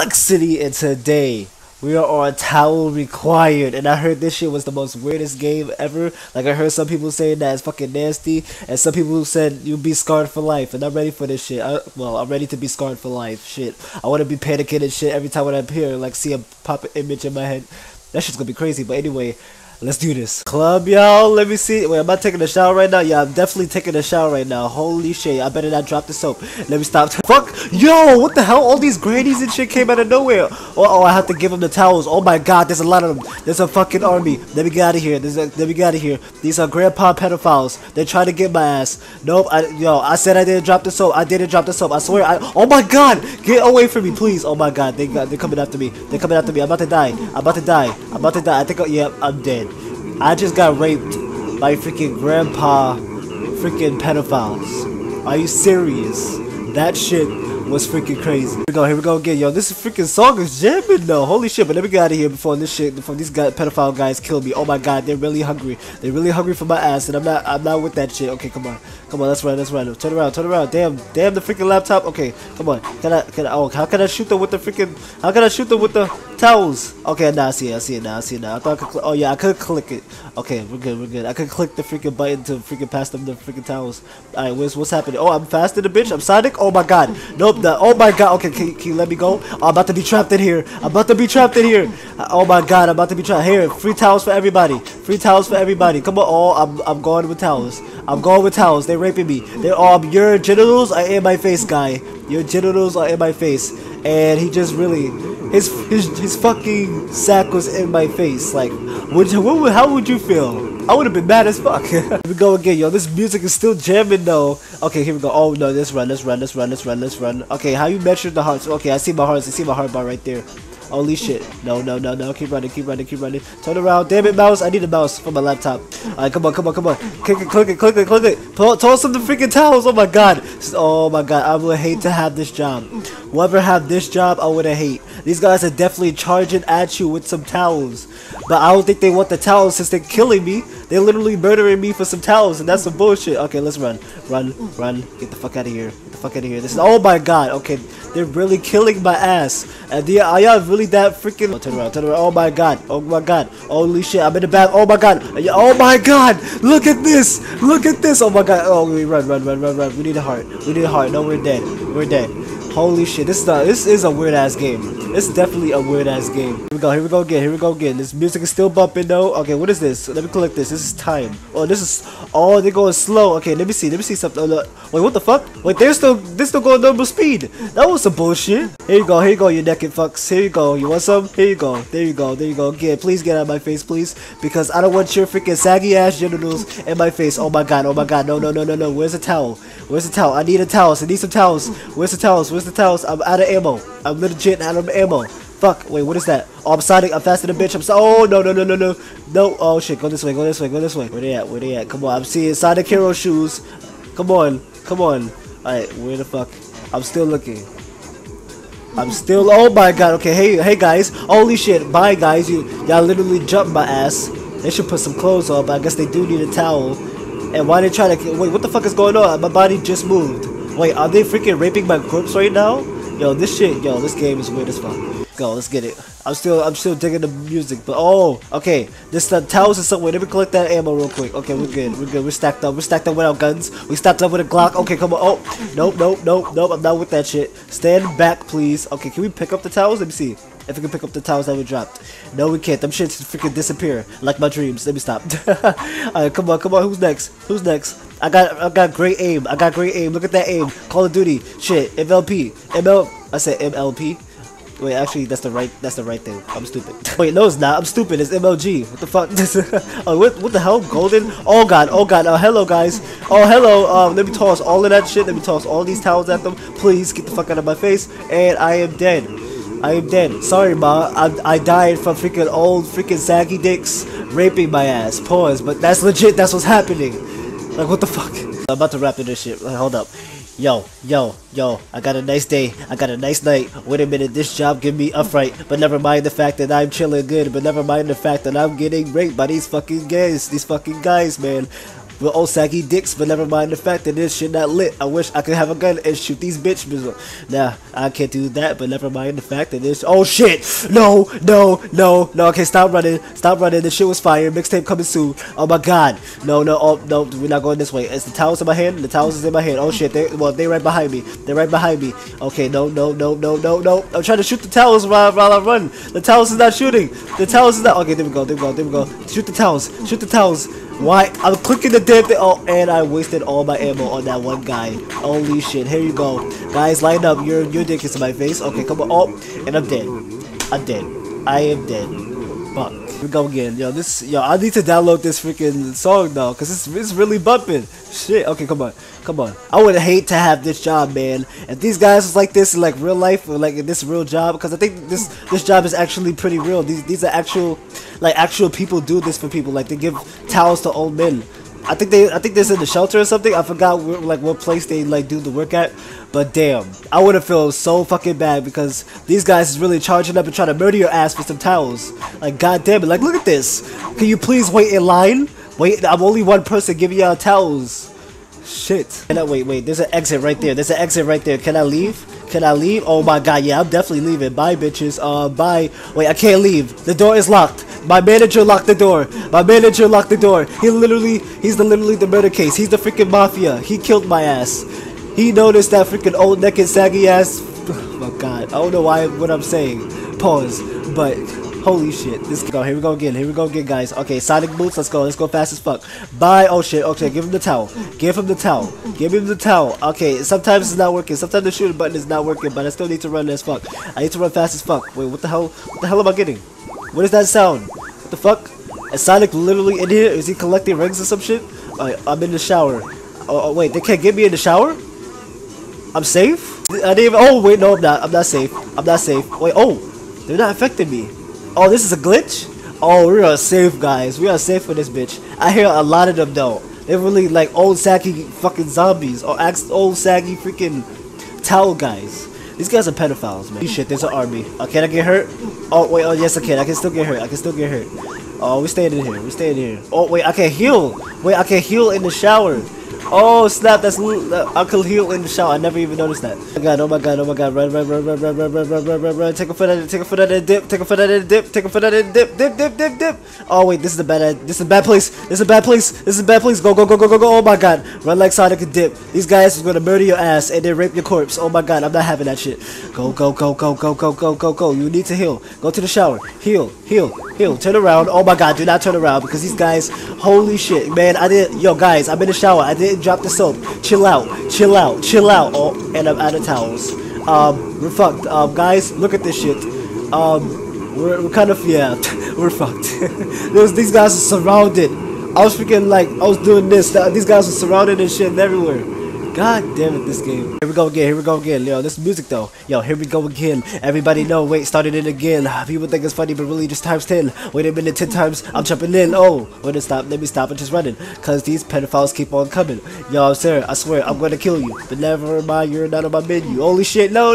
Plexiety, and today we are on Towel Required, and I heard this shit was the most weirdest game ever. Like, I heard some people saying that it's fucking nasty, and some people said you'll be scarred for life, and I'm ready for this shit. I'm ready to be scarred for life, shit. I want to be panicking and shit every time when I appear, like, see a pop-up image in my head. That shit's gonna be crazy, but anyway, let's do this. Club, y'all, let me see. Wait, am I taking a shower right now? Yeah, I'm definitely taking a shower right now. Holy shit, I better not drop the soap. Let me stop. Fuck! Yo, what the hell? All these grannies and shit came out of nowhere. Uh-oh, I have to give them the towels. Oh my god, there's a lot of them. There's a fucking army. Let me get out of here. Let me get out of here. These are grandpa pedophiles. They're trying to get my ass. Nope, I said I didn't drop the soap. I didn't drop the soap. I swear, oh my god! Get away from me, please. Oh my god, they're coming after me. They're coming after me. I'm about to die. I'm about to die. I'm about to die. I think, yeah, I'm dead. I just got raped by freaking grandpa freaking pedophiles. Are you serious? That shit was freaking crazy. Here we go again, yo. This freaking song is jamming though. Holy shit, but let me get out of here before these pedophile guys kill me. Oh my god, they're really hungry. They're really hungry for my ass, and I'm not with that shit. Okay, come on. Come on, let's run, let's run. Turn around, turn around. Damn the freaking laptop. Okay, come on. How can I shoot them with the freaking, how can I shoot them with the towels? Okay, now I see it now. I thought I could, oh yeah, I could click it. Okay, we're good. I could click the freaking button to freaking pass them the freaking towels. Alright, what's happening? Oh, I'm faster than a bitch. I'm Sonic. Oh my god. Nope. Oh my god. Okay, can you let me go? Oh, I'm about to be trapped in here. I'm about to be trapped in here. Oh my god. I'm about to be trapped here. Free towels for everybody. Free towels for everybody. Come on. Oh, I'm going with towels. I'm going with towels. They're raping me. They're all, your genitals are in my face, guy. Your genitals are in my face. And he just really, his fucking sack was in my face. Like, how would you feel? I would have been mad as fuck. Here we go again, yo. This music is still jamming though. Okay, here we go. Oh no, let's run. Okay, how you measure the hearts? Okay, I see my hearts. I see my heart bar right there. Holy shit. No. Keep running. Turn around. Damn it, mouse. I need a mouse for my laptop. Alright, come on. Click it. Toss them the freaking towels. Oh my god. I would hate to have this job. Whoever have this job, I would hate. These guys are definitely charging at you with some towels. But I don't think they want the towels since they're killing me. They're literally murdering me for some towels, and that's some bullshit. Okay, let's run. Run. Get the fuck out of here. This is, oh my god. Okay, they're really killing my ass. And y'all really that freaking, oh, turn around. Oh my god. Holy shit, I'm in the back. Oh my god. Look at this. Oh my god. Oh, we run. We need a heart. No, we're dead. Holy shit, this is a weird ass game. It's definitely a weird ass game. Here we go again. This music is still bumping though. Okay, what is this? Let me collect this. This is time. Oh, they're going slow. Okay, let me see something. Oh, no. Wait, what the fuck? Wait, they're still going normal speed. That was some bullshit. Here you go, you naked fucks. Here you go. You want some? Here you go. There you go. Get, please get out of my face, please. Because I don't want your freaking saggy ass genitals in my face. Oh my god. No. Where's the towel? I need some towels. Where's the towels? I'm out of ammo. I'm legit out of ammo. Fuck. Wait, what is that? Oh, I'm Sonic. I'm faster than a bitch. Oh, no. No. Oh, shit. Go this way. Where they at? Come on. I'm seeing Sonic Hero shoes. Come on. Alright, where the fuck? I'm still looking. Oh, my God. Okay, hey, guys. Holy shit. Bye, guys. Y'all literally jumped my ass. They should put some clothes on, but I guess they do need a towel. And why they trying to... Wait, what the fuck is going on? My body just moved. Wait, are they freaking raping my corpse right now? Yo, this game is weird as fuck. Go, let's get it. I'm still digging the music, but oh, okay. The towels are somewhere. Let me collect that ammo real quick. Okay, we're good. We're stacked up without guns. We stacked up with a Glock. Okay, come on. Oh, nope. I'm not with that shit. Stand back, please. Okay, can we pick up the towels? Let me see. If we can pick up the towels that we dropped. No, we can't. Them shits freaking disappear. Like my dreams. Let me stop. Alright, come on. Who's next? I got great aim. Look at that aim. Call of Duty. Shit. MLP. I said MLP. Wait, actually, that's the right thing. I'm stupid. Wait, no, it's not. I'm stupid. It's MLG. What the fuck? Oh, what the hell? Golden? Oh god. Oh, hello, guys. Oh, hello. Let me toss all of that shit. Let me toss all these towels at them. Please get the fuck out of my face. And I am dead. Sorry, ma. I died from freaking old freaking saggy dicks raping my ass. Pause. But that's legit. That's what's happening. Like, what the fuck? I'm about to wrap into this shit. Like, hold up. Yo, I got a nice day, I got a nice night, wait a minute, this job give me a fright, but never mind the fact that I'm chilling good, but never mind the fact that I'm getting raped by these fucking guys, man. We're all saggy dicks, but never mind the fact that this shit not lit. I wish I could have a gun and shoot these bitches. Nah, I can't do that, but never mind the fact that this. Oh shit! No, no, no, no. Okay, stop running. Stop running. This shit was fire. Mixtape coming soon. Oh my god. No, no, oh, no. We're not going this way. It's the towels in my hand. The towels is in my hand. Oh shit. They right behind me. They're right behind me. Okay, no, no, no, no, no, no. I'm trying to shoot the towels while I run. The towels is not shooting. The towels is not. Okay, there we go. There we go. There we go. Shoot the towels. Shoot the towels. Why? I'm clicking the damn thing. Oh, and I wasted all my ammo on that one guy. Holy shit. Here you go. Guys, line up. Your dick is in my face. Okay, come on. Oh, and I'm dead. I'm dead. I am dead. Fuck. Here we go again. Yo, this. Yo, I need to download this freaking song though, cause it's really bumping. Shit. Okay, come on. Come on. I would hate to have this job, man. If these guys was like this in like real life, or like in this real job, because I think this job is actually pretty real. These are actual, like actual people do this for people. Like they give towels to old men. I think this in the shelter or something. I forgot where, like what place they like do the work at. But damn, I would have felt so fucking bad because these guys is really charging up and trying to murder your ass for some towels. Like goddamn it! Like look at this. Can you please wait in line? Wait, I'm only one person. Give me y'all towels. Shit. Can I wait? There's an exit right there. There's an exit right there. Can I leave? Can I leave? Oh my god, yeah, I'm definitely leaving. Bye, bitches. Bye. Wait, I can't leave. The door is locked. My manager locked the door. My manager locked the door. He's literally the murder case. He's the freaking mafia. He killed my ass. He noticed that freaking old naked saggy ass. Oh my god. I don't know why what I'm saying. Pause. But holy shit. This go. Here we go again. Here we go again, guys. Okay, Sonic boots. Let's go. Let's go fast as fuck. Bye. Oh shit. Okay, give him the towel. Give him the towel. Give him the towel. Okay, sometimes it's not working. Sometimes the shooting button is not working, but I still need to run as fuck. I need to run fast as fuck. Wait, what the hell? What the hell am I getting? What is that sound? What the fuck? Is Sonic literally in here? Is he collecting rings or some shit? I'm in the shower. Oh wait, they can't get me in the shower? I'm safe? I didn't even- oh wait, no I'm not. I'm not safe. I'm not safe. Wait, oh! They're not affecting me. Oh, this is a glitch? Oh, we are safe, guys. We are safe for this bitch. I hear a lot of them though. They're really like old saggy fucking zombies. Or old saggy freaking towel guys. These guys are pedophiles, man. Shit, there's an army. Oh, can I get hurt? Oh, wait, oh, yes, I can. I can still get hurt. I can still get hurt. Oh, we're staying in here. We're staying in here. Oh, wait, I can heal. Wait, I can heal in the shower. Oh, snap, that's loot. I can heal in the shower. I never even noticed that. Oh, my God, oh, my God, oh, my God. Run, run, run, run, run, run, run, run, run, run, run. Take a foot out of it. Take a foot out of the dip. Take a foot out of the dip. Take a foot out of the dip. Dip. Oh, wait, this is a bad, this is a bad place. Go. Oh, my God. Run like Sonic and dip. These guys is going to murder your ass and then rape your corpse. Oh, my God, I'm not having that shit. Go. You need to heal. Go to the shower. Heal. Turn around. Oh my god, do not turn around because these guys, holy shit, man. Yo guys, I'm in the shower. I didn't drop the soap. Chill out. Oh, and I'm out of towels. We're fucked. Guys, look at this shit. We're kind of, yeah, we're fucked. These guys are surrounded. I was freaking like, I was doing this. These guys are surrounded and shit everywhere. God damn it, this game. Here we go again. Yo, this music though. Yo, here we go again. Everybody know. Wait, started it again. People think it's funny, but really just times 10. Wait a minute, 10 times. I'm jumping in. Oh, wait to stop. Let me stop and just running. Cause these pedophiles keep on coming. Yo, sir, I swear I'm gonna kill you. But never mind, you're not on my menu. Holy shit, no.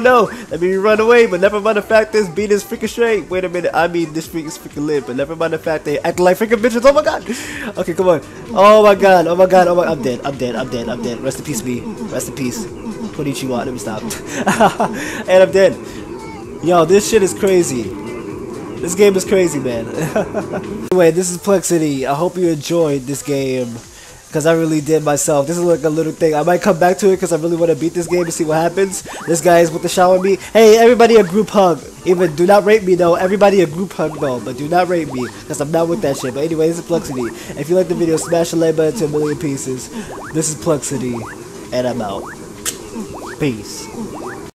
Let me run away. But never mind the fact this beat is freaking straight. Wait a minute, I mean this freak is freaking lit. But never mind the fact they act like freaking bitches. Oh my god. Okay, come on. Oh my god. I'm dead. Rest in peace, me. Rest in peace. What did you want? Let me stop. And I'm dead. Yo, this shit is crazy. This game is crazy, man. Anyway, this is Plexiety. I hope you enjoyed this game. Because I really did myself. This is like a little thing. I might come back to it because I really want to beat this game and see what happens. This guy is with the shower me. Hey, everybody a group hug. Even do not rape me though. Everybody a group hug though. But do not rape me because I'm not with that shit. But anyway, this is Plexiety. If you like the video, smash the like button to a million pieces. This is Plexiety. And I'm out. Peace.